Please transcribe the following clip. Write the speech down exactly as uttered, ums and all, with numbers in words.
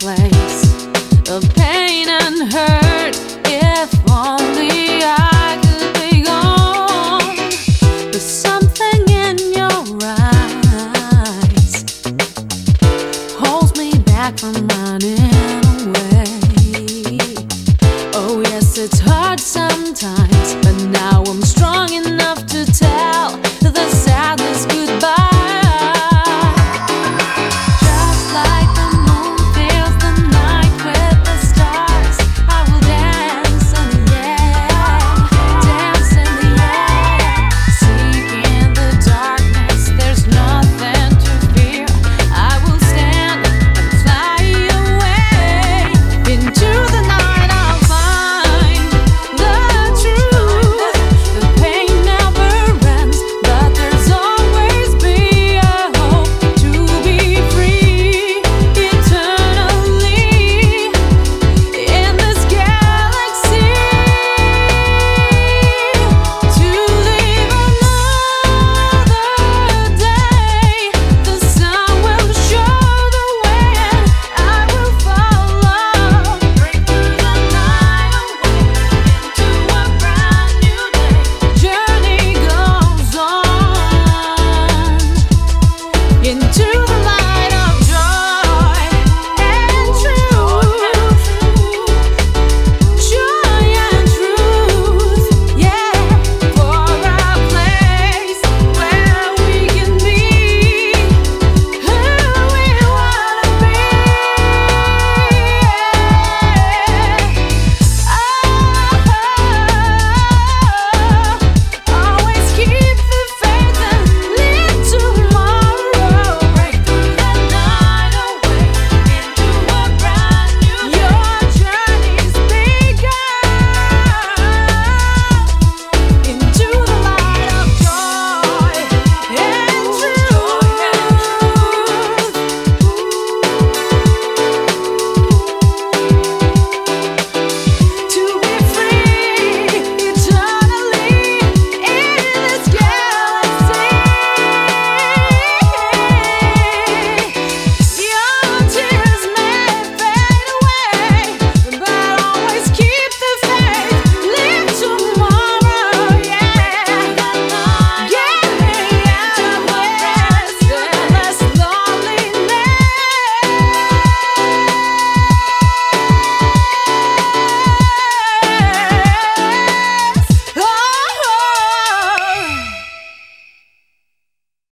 place. The pain and hurt, if only I could be gone. There's something in your eyes holds me back from running.